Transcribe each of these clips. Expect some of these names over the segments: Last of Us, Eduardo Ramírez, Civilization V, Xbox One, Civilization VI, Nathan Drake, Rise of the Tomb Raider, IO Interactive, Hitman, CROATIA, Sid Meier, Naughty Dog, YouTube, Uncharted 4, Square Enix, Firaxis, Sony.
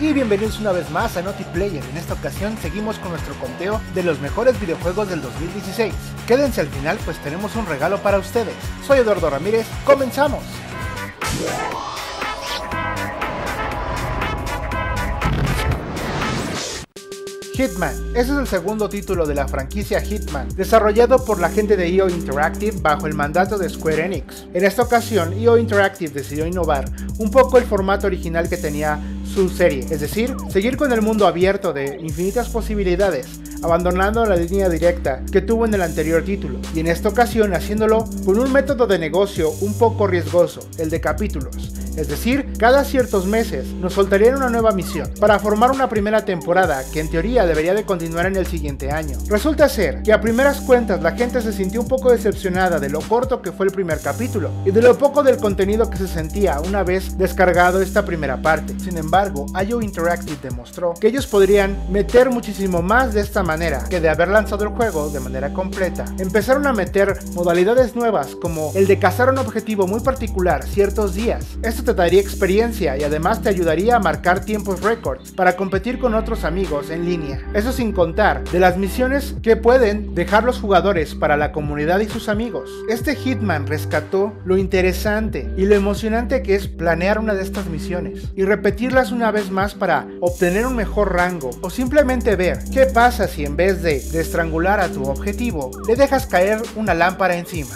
y bienvenidos una vez más a Naughty Player. En esta ocasión seguimos con nuestro conteo de los mejores videojuegos del 2016. Quédense al final, pues tenemos un regalo para ustedes. Soy Eduardo Ramírez, comenzamos. Hitman. Ese es el segundo título de la franquicia Hitman, desarrollado por la gente de IO Interactive bajo el mandato de Square Enix. En esta ocasión, IO Interactive decidió innovar un poco el formato original que tenía su serie, es decir, seguir con el mundo abierto de infinitas posibilidades, abandonando la línea directa que tuvo en el anterior título, y en esta ocasión haciéndolo con un método de negocio un poco riesgoso, el de capítulos. Es decir, cada ciertos meses nos soltarían una nueva misión para formar una primera temporada que en teoría debería de continuar en el siguiente año. Resulta ser que a primeras cuentas la gente se sintió un poco decepcionada de lo corto que fue el primer capítulo y de lo poco del contenido que se sentía una vez descargado esta primera parte. Sin embargo, IO Interactive demostró que ellos podrían meter muchísimo más de esta manera, que de haber lanzado el juego de manera completa empezaron a meter modalidades nuevas como el de cazar un objetivo muy particular ciertos días. Esto te daría experiencia y además te ayudaría a marcar tiempos récords para competir con otros amigos en línea. Eso sin contar de las misiones que pueden dejar los jugadores para la comunidad y sus amigos. Este Hitman rescató lo interesante y lo emocionante que es planear una de estas misiones y repetirlas una vez más para obtener un mejor rango, o simplemente ver qué pasa si en vez de estrangular a tu objetivo le dejas caer una lámpara encima.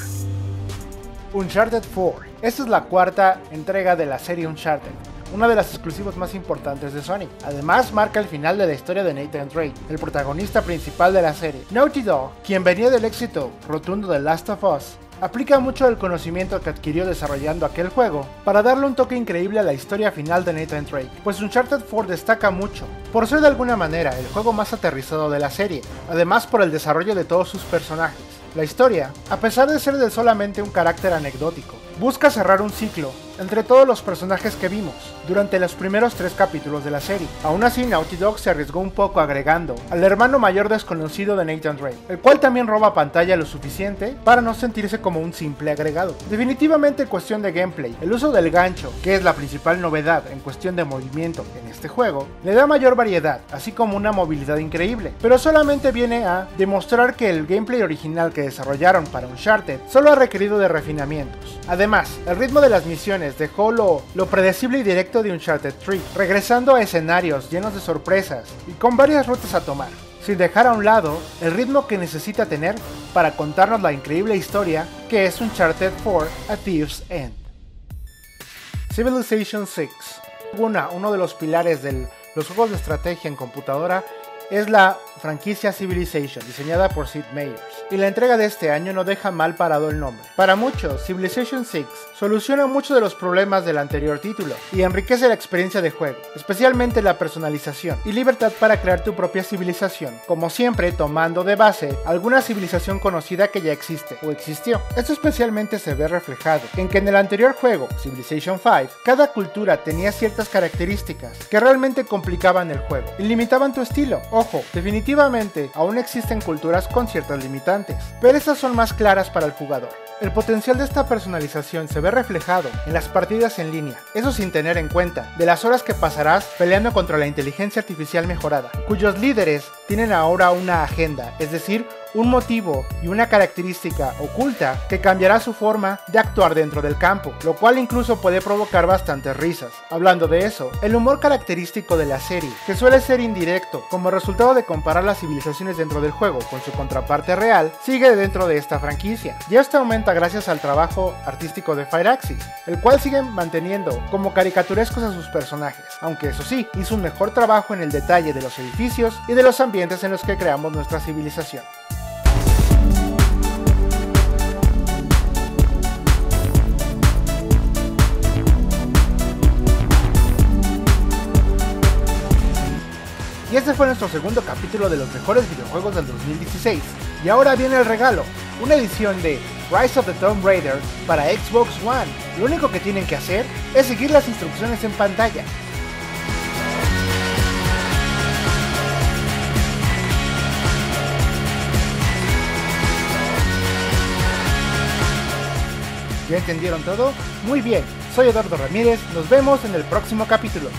Uncharted 4. Esta es la cuarta entrega de la serie Uncharted, una de las exclusivas más importantes de Sony. Además, marca el final de la historia de Nathan Drake, el protagonista principal de la serie. Naughty Dog, quien venía del éxito rotundo de Last of Us, aplica mucho el conocimiento que adquirió desarrollando aquel juego para darle un toque increíble a la historia final de Nathan Drake, pues Uncharted 4 destaca mucho por ser de alguna manera el juego más aterrizado de la serie, además por el desarrollo de todos sus personajes. La historia, a pesar de ser de solamente un carácter anecdótico, busca cerrar un ciclo entre todos los personajes que vimos durante los primeros 3 capítulos de la serie. Aún así, Naughty Dog se arriesgó un poco agregando al hermano mayor desconocido de Nathan Drake, el cual también roba pantalla lo suficiente para no sentirse como un simple agregado. Definitivamente, en cuestión de gameplay, el uso del gancho, que es la principal novedad en cuestión de movimiento en este juego, le da mayor variedad, así como una movilidad increíble, pero solamente viene a demostrar que el gameplay original que desarrollaron para Uncharted solo ha requerido de refinamientos. Además, el ritmo de las misiones dejó lo predecible y directo de Uncharted 3, regresando a escenarios llenos de sorpresas y con varias rutas a tomar, sin dejar a un lado el ritmo que necesita tener para contarnos la increíble historia que es Uncharted 4 A Thief's End. Civilization VI. Uno de los pilares de los juegos de estrategia en computadora es la franquicia Civilization, diseñada por Sid Meier, y la entrega de este año no deja mal parado el nombre. Para muchos, Civilization VI soluciona muchos de los problemas del anterior título y enriquece la experiencia de juego, especialmente la personalización y libertad para crear tu propia civilización, como siempre tomando de base alguna civilización conocida que ya existe o existió. Esto especialmente se ve reflejado en que en el anterior juego, Civilization V, cada cultura tenía ciertas características que realmente complicaban el juego y limitaban tu estilo. Ojo, definitivamente aún existen culturas con ciertas limitantes, pero estas son más claras para el jugador. El potencial de esta personalización se ve reflejado en las partidas en línea, eso sin tener en cuenta de las horas que pasarás peleando contra la inteligencia artificial mejorada, cuyos líderes tienen ahora una agenda, es decir, un motivo y una característica oculta que cambiará su forma de actuar dentro del campo, lo cual incluso puede provocar bastantes risas. Hablando de eso, el humor característico de la serie, que suele ser indirecto como resultado de comparar las civilizaciones dentro del juego con su contraparte real, sigue dentro de esta franquicia, y esto aumenta gracias al trabajo artístico de Firaxis, el cual sigue manteniendo como caricaturescos a sus personajes, aunque eso sí, hizo un mejor trabajo en el detalle de los edificios y de los ambientes en los que creamos nuestra civilización. Y este fue nuestro segundo capítulo de los mejores videojuegos del 2016. Y ahora viene el regalo, una edición de Rise of the Tomb Raider para Xbox One. Lo único que tienen que hacer es seguir las instrucciones en pantalla. ¿Ya entendieron todo? Muy bien, soy Eduardo Ramírez, nos vemos en el próximo capítulo.